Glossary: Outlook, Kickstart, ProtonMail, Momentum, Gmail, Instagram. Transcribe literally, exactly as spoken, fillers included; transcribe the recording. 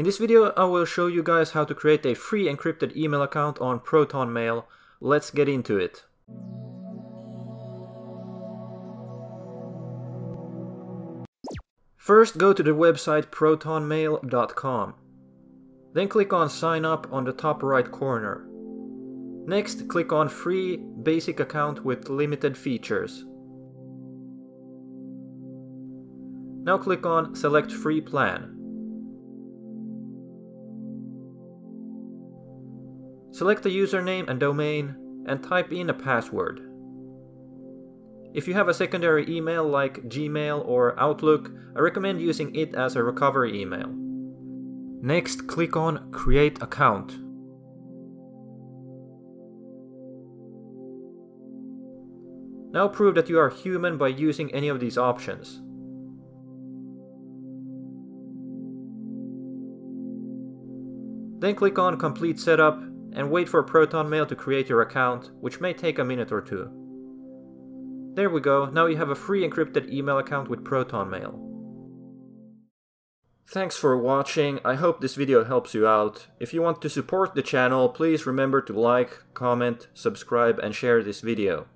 In this video, I will show you guys how to create a free encrypted email account on ProtonMail. Let's get into it. First, go to the website proton mail dot com. Then click on Sign Up on the top right corner. Next, click on Free Basic Account with Limited Features. Now click on Select Free Plan. Select the username and domain and type in a password. If you have a secondary email like Gmail or Outlook, I recommend using it as a recovery email. Next, click on Create Account. Now prove that you are human by using any of these options. Then click on Complete Setup and wait for ProtonMail to create your account, which may take a minute or two. There we go, now you have a free encrypted email account with ProtonMail. Thanks for watching, I hope this video helps you out. If you want to support the channel, please remember to like, comment, subscribe and share this video.